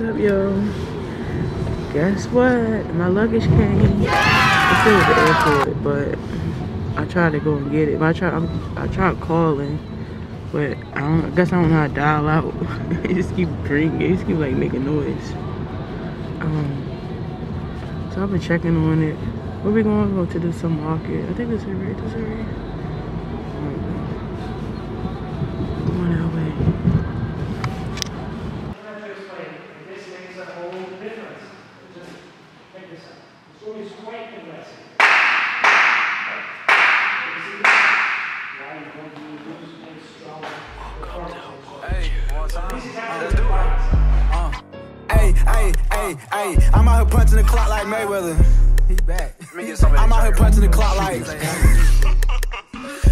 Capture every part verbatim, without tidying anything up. What's up, yo? Guess what? My luggage came. It's still at the airport, but I tried to go and get it. But I tried, I'm, I tried calling, but I, don't, I guess I don't know how to dial out. It just keep ringing. It just keep like making noise. Um, so I've been checking on it. Where we going? We're going to do some market. I think this area, right? This area. Going that way. This makes a whole difference. Just check this out. It's always quite aggressive. Hey, hey, hey, hey! I'm out here punching the clock like Mayweather. He back. I'm out here punching the clock like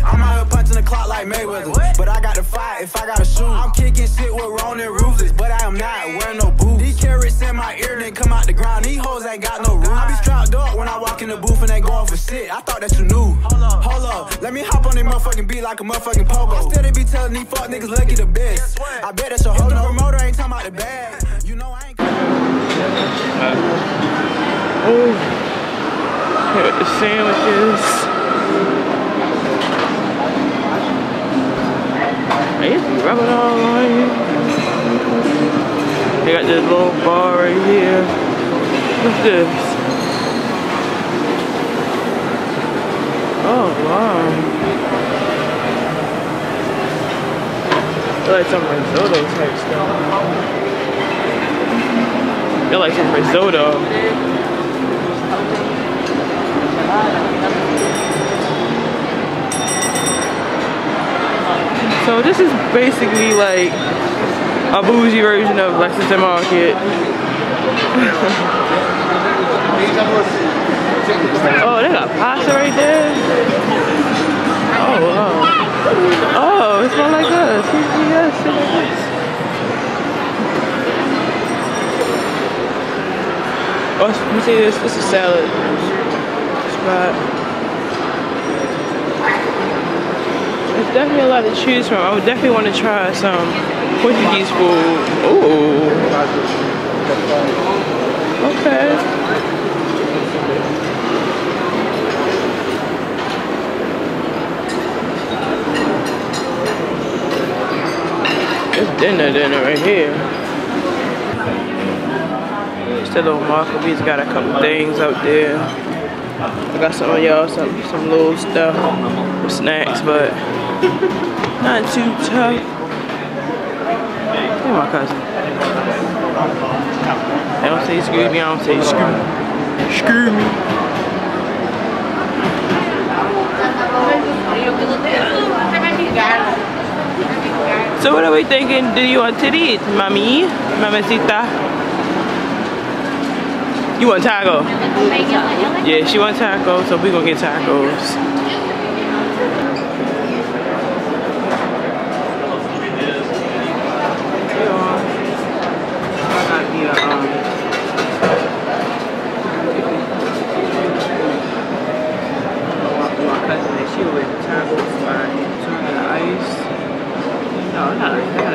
I'm out here punching the clock like Mayweather. What? But I got to fight if I got to shoot. I'm kicking shit with Ronin Rufus, but I am not wearing no boots. These carrots in my ear didn't come out the ground. These hoes ain't got no room. I be strapped up when I walk in the booth and they going for shit. I thought that you knew. Hold up, hold up. Let me hop on this motherfucking beat like a motherfucking Pogo. I still be telling these fuck niggas lucky the best. I bet that's your whole no promoter ain't talking about the bag. You know I ain't. Uh, oh. Here are the sandwiches. I used to rub it all on you. They got this little bar right here. What's this? Oh wow. They're like some risotto type stuff. They're like some risotto. So this is basically like a bougie version of Lexington Market. Oh, they got pasta right there. Oh, wow. Oh, it smells like us. Yes, it smells like us. Oh, let me see this. This is salad. But there's definitely a lot to choose from. I would definitely want to try some Portuguese food. Ooh. Okay. It's dinner dinner right here. It's the little market. We just got a couple things out there. I got some of y'all, some, some little stuff, some snacks, but not too tough. Hey, my cousin. I don't say excuse me, I don't say screw me. Screw me. So what are we thinking? Do you want titties, mommy? Mamacita? You want taco? Yeah, she wants tacos, so we gonna get tacos. My cousin, she was with tacos by turning the ice. No, not like that.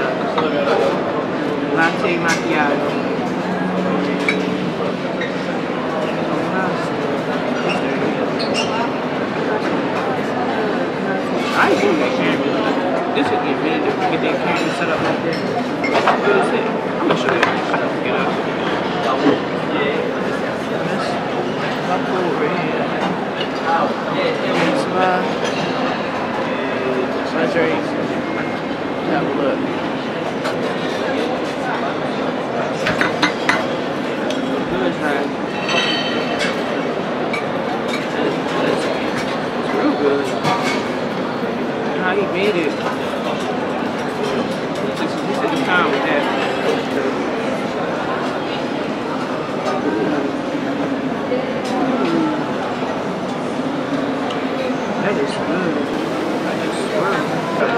Latte macchiato. I ain't doing that camera. This would be a minute if we get that camera set up like that. What is it? I'm not sure that I can get up. Yeah. That's over here. That's my... That's my drink. Have a look. Good time. That's real good. How he made it. He took some time with that. That is good. That is good.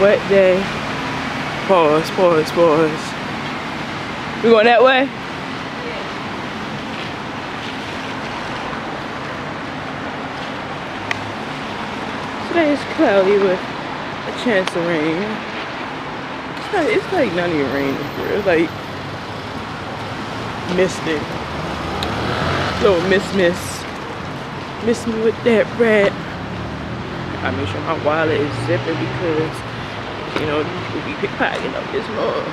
wet day. Pause, pause, pause. We going that way? Yeah. Today is cloudy with a chance of rain. It's like, it's like not even raining here. It's like misty. Little miss miss. Miss me with that rat. I make sure my wallet is zipping because, you know, we be pickpocketing up this mug.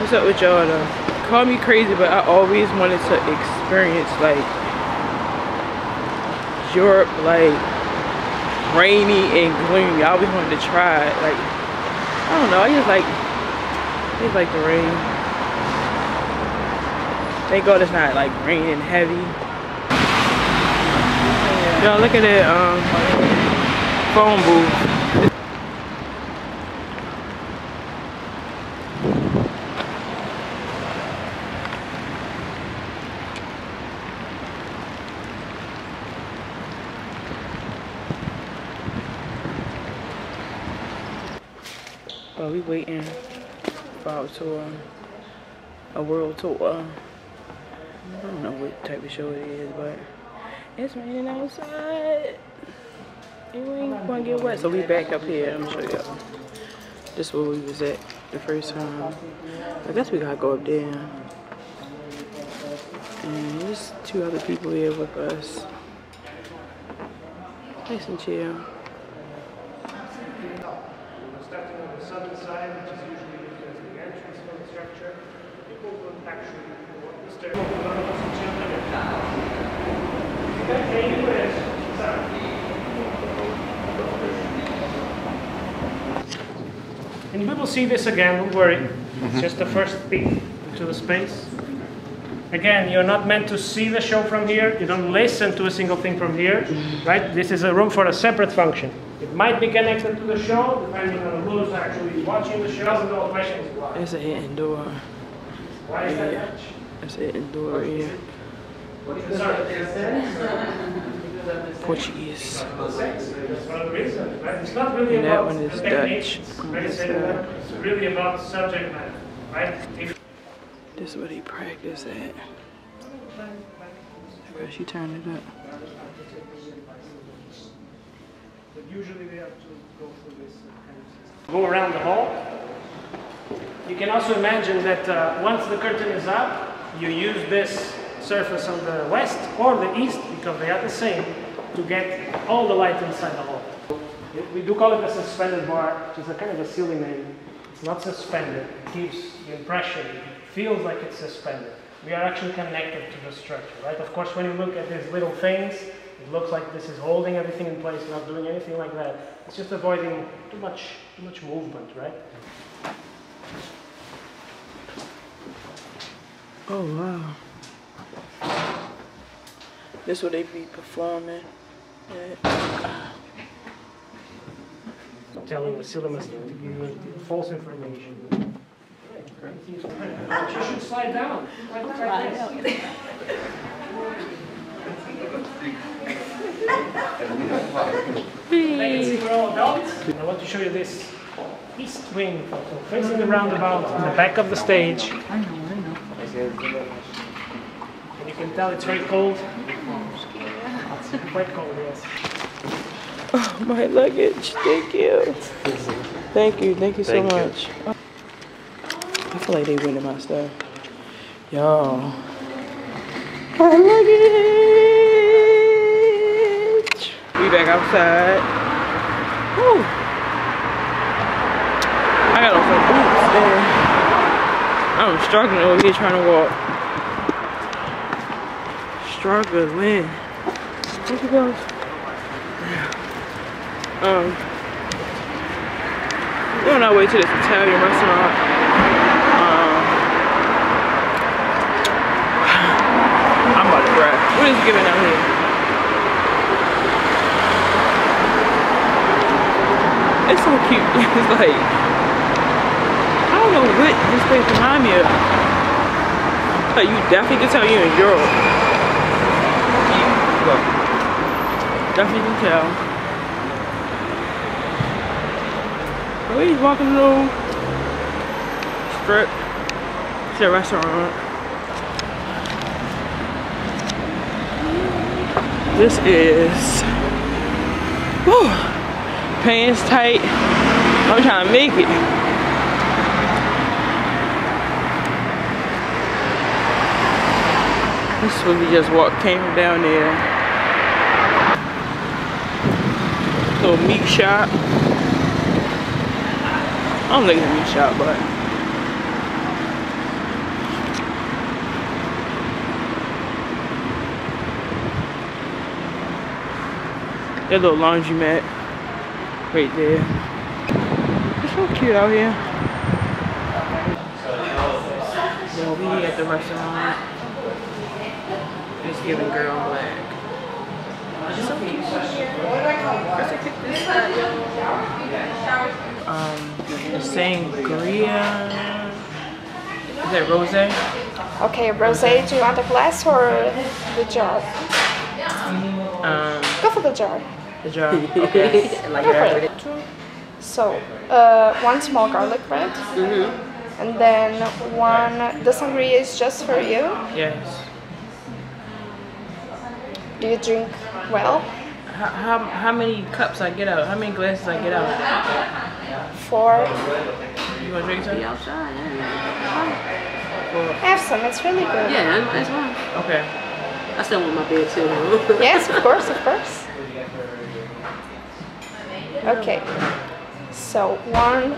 What's up with y'all though? Call me crazy, but I always wanted to experience like Europe, like rainy and gloomy. I always wanted to try it. Like, I don't know, I just like, I just like the rain. Thank God it's not like raining heavy. Y'all look at that um, phone booth. But we waiting for our tour, a world tour. I don't know what type of show it is, but it's raining outside. You ain't gonna get wet. So we back up here. I'm gonna show y'all. This is where we was at the first time. I guess we gotta go up there. And there's two other people here with us. Nice and chill. Southern side, which is usually used as the entrance for the structure, people will actually walk the stairs. And we will see this again, don't worry. Mm-hmm. It's just the first peek into the space. Again, you're not meant to see the show from here. You don't listen to a single thing from here, mm-hmm. right? This is a room for a separate function. It might be connected to the show, depending on who's actually watching the show. Doesn't know questions. Why? It's a hidden door. Why is yeah. that? It's a hidden door here. Yeah. Portuguese. That's one of the reasons, right? It's not really and about that one is Dutch. Right? It's, uh, it's really about subject matter, right? If this is what he practiced at. I guess she turned it up. But usually we have to go through this kind of system. Go around the hall. You can also imagine that uh, once the curtain is up, you use this surface on the west or the east, because they are the same, to get all the light inside the hall. We do call it a suspended bar, which is a kind of a silly name. It's not suspended. It gives the impression, it feels like it's suspended. We are actually connected to the structure, right? Of course, when you look at these little things, it looks like this is holding everything in place, not doing anything like that. It's just avoiding too much, too much movement, right? Oh wow! This is what they be performing. Yeah. Telling the syllabus to give you false information. You should slide down. Right, right, right. Ladies, we're all adults. I want to show you this east wing, so facing the roundabout in the back of the stage. I know, I know. And you can tell it's very cold. It's quite cold, yes. Oh, my luggage. Thank you. Thank you. Thank you so Thank much. You. I feel like they went in my stuff. Y'all. My luggage. Be back outside. Woo. I got on some boots there. I'm struggling over here trying to walk. Struggling. Thank you guys. Um, we're on our way to this Italian restaurant. Um, I'm about to cry. What is it giving out here? It's so cute. It's like, I don't know what this place behind me is. Like, you definitely can tell you're in Europe. Definitely can tell. Please welcome to the strip. It's a restaurant. This is, whew, pants tight. I'm trying to make it. This one we just walked, came down there. Little meat shop. I don't like the meat shop, but that little laundromat right there. It's so cute out here. So we at the restaurant. It's giving girl black. It's so cute. Um, the sangria. Is that rosé? Okay, rosé. Do you want the glass or the jar? Um, Go for the jar. The jar. Okay. Like that. So, uh, one small garlic bread. Mm-hmm. And then one. The sangria is just for you. Yes. Do you drink well? How, how, how many cups I get out? How many glasses I get out? Four. You want to drink some? Outside, yeah. Four. Have some, it's really good. Yeah, that's fine. Okay. I still want my beer too. Yes, of course, of course. Okay. So, one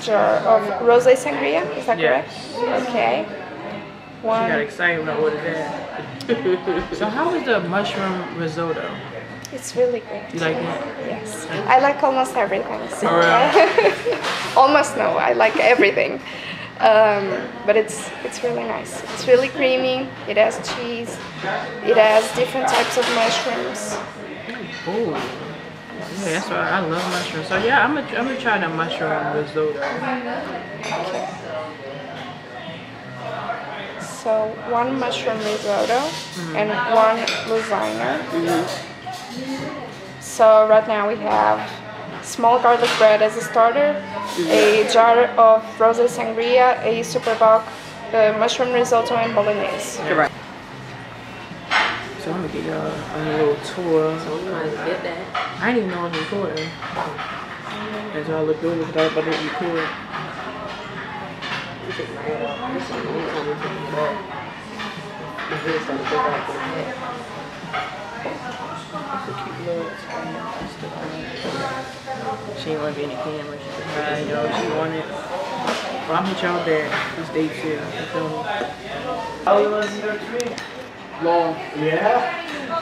jar of rosé sangria, is that yes. correct? Okay. One. She got excited when I ordered that. So how is the mushroom risotto? It's really great. You like it? Yes. I like almost everything. So. All right. Almost no, I like everything. Um, but it's it's really nice. It's really creamy. It has cheese. It has different types of mushrooms. Ooh. Yeah, that's why I love mushrooms. So yeah, I'm gonna I'm gonna try the mushroom risotto. Okay. So one mushroom risotto mm-hmm. and one lasagna. Mm-hmm. So right now we have small garlic bread as a starter, mm-hmm. a jar of rosé sangria, a super bulk uh, mushroom risotto and bolognese. Correct. So I'm gonna get y'all a little tour. So we might get that. I didn't even know I was recording. As y'all look over, but I didn't record. She didn't want to be in the camera. She said, hi, y'all. She wanted it. Well, I'm with y'all back. It's day two. How long is your trip? Long. Yeah?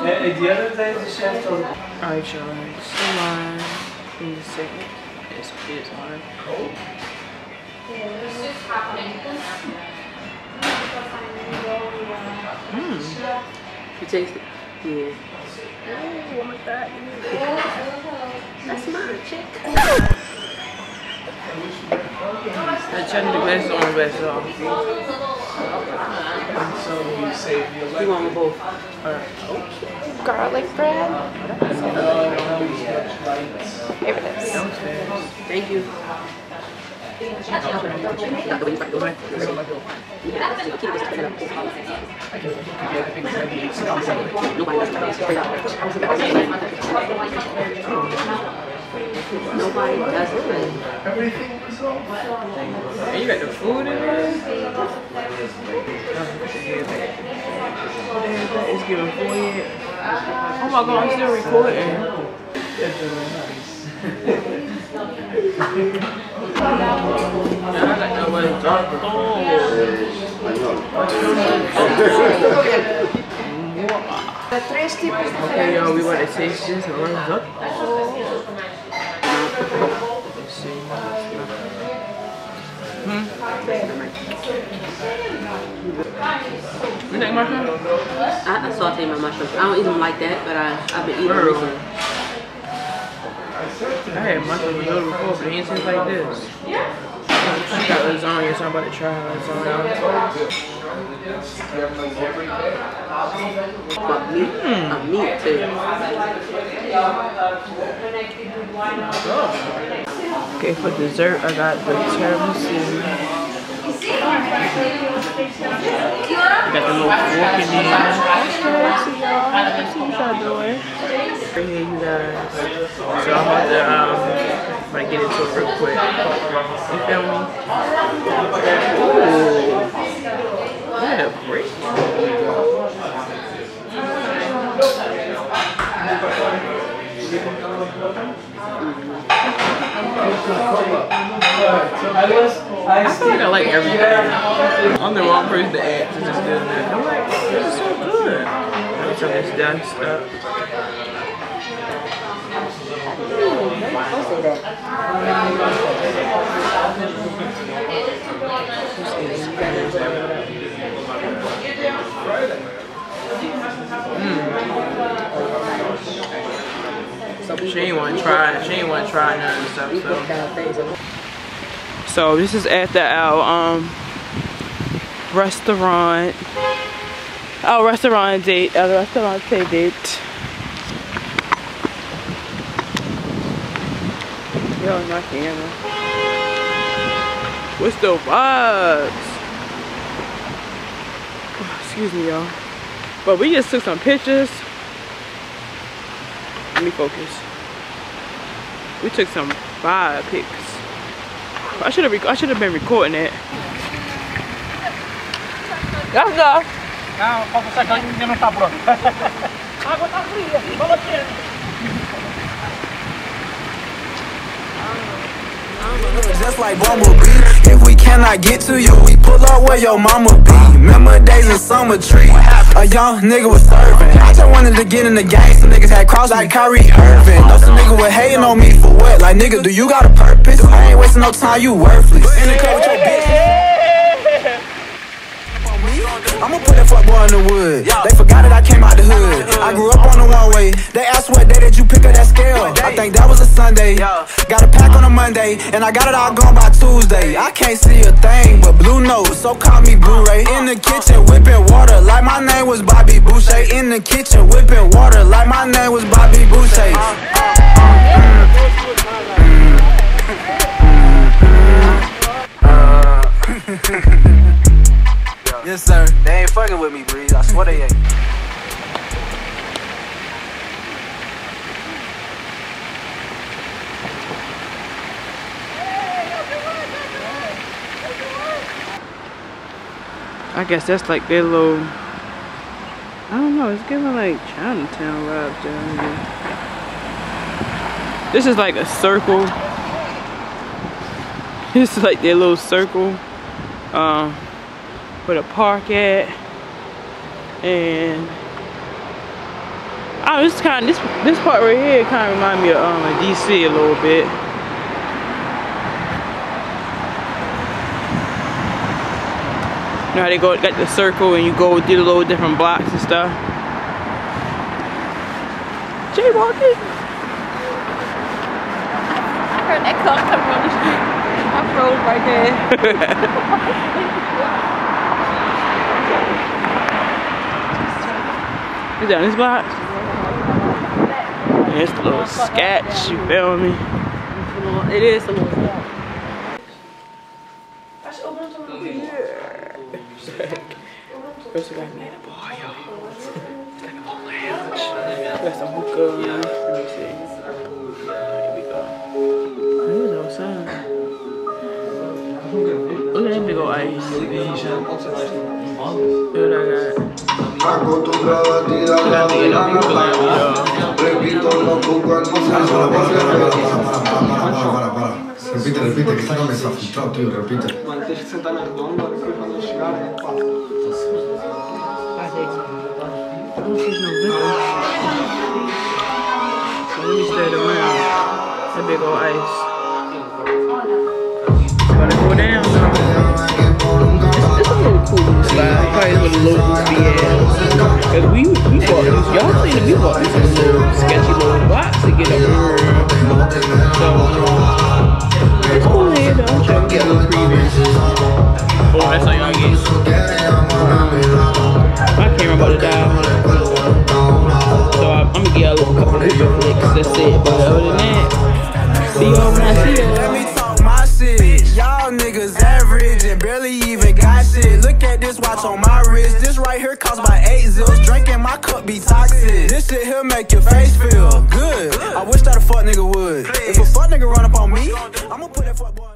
The other day, the chef told me. Alright, y'all. Still on. In a second. It's, it's on. Mm. You taste it? Yeah. Oh, I'm a dad. That's mine, chick. I turned the glasses on the rest off. You want them both? Alright. Garlic bread? Here it is. Thank you. Nobody does it. Everything was all fine. You got the food in there? It's giving food yet. Oh my god, I'm still recording. Okay, y'all, we want to taste this and run up. Let's see. Hmm? You like mushrooms? I, I saute my mushrooms. I don't eat them like that, but I, I've been eating them recently. I had mushrooms before, but it ain't seems like this. Yeah. She got lasagna, so I'm about to try her lasagna. A meat, mm. a meat too. Oh. Okay, for dessert, I got the tiramisu. I got the little fork in there. That's crazy, y'all. That's what y'all doing. Right here, you guys. So I'm about to, um, like, get into it real quick. You feel me? Ooh. What a break. I feel like I like everything. I'm the wrong person to add to just doing that. I'm like, this is so good. I'm trying this done stuff. Mm. She ain't wanna try she ain't wanna try none of this stuff, so. So this is after our um, restaurant, our restaurant date, our restaurant date. Yo, my camera. What's the vibes? Excuse me, y'all. But we just took some pictures. Let me focus. We took some vibe pics. I should have I should have been recording it. That's enough. Just like Bumblebee, if we cannot get to you, we pull up where your mama be. Remember days in summer tree, a young nigga was serving. I just wanted to get in the game. Some niggas had crossed like Kyrie Irving. Those some niggas were hating on me for what? Like nigga, do you got a purpose? I ain't wasting no time, you worthless. In the car with your bitch. I'ma put that fuck boy in the wood. They forgot that I came out the hood. I grew up on the one way. They asked what day did you pick up that scale. I think that was a Sunday. Got a pack on a Monday, and I got it all gone by Tuesday. I can't see a thing but blue notes, so call me Blu-ray. In the kitchen whipping water like my name was Bobby Boucher. In the kitchen whipping water like my name was Bobby Boucher. Yes, sir. They ain't fucking with me, Breeze. I swear they ain't. I guess that's like their little. I don't know. It's giving like Chinatown vibes down here. This is like a circle. This is like their little circle. Um. Where to park at, and oh, this kind this this part right here kind of remind me of um of D C a little bit. You know how they go got the circle and you go through the little different blocks and stuff. Jaywalking. I heard that car coming on the street. I froze right there. Down this box, and it's a little sketch, you feel me? It is a little sketch. I should open up over here. First, we got a bar, y'all. It's like a whole lounge. We got some hookah. Let me see. Here we go. There's no sun. Look at that big old ice. Dude, I got. I go to gravity, I love you, I'm a liar. Repito, no cuco, no se Repite, repite, que no me has afectado, tío, repite. So let me stay around. It's a big old ice. Gotta go down, though. Cool slide, probably where the locals be at. Cause we, we bought, y'all seen that we bought this little sketchy little box to get over. So, it's cool here though, I'm trying to get a little preview. Oh, that's how y'all get. My camera about to die. So, I'm, I'm gonna get a little couple of different flicks, that's it. But other than that, see y'all when I Let me talk my shit. Y'all niggas average and barely even got shit. Look at this watch on my wrist. This right here cost by eight zills. Drinking my cup be toxic. This shit here make your face feel good. I wish that a fuck nigga would. If a fuck nigga run up on me, I'ma put that fuck boy.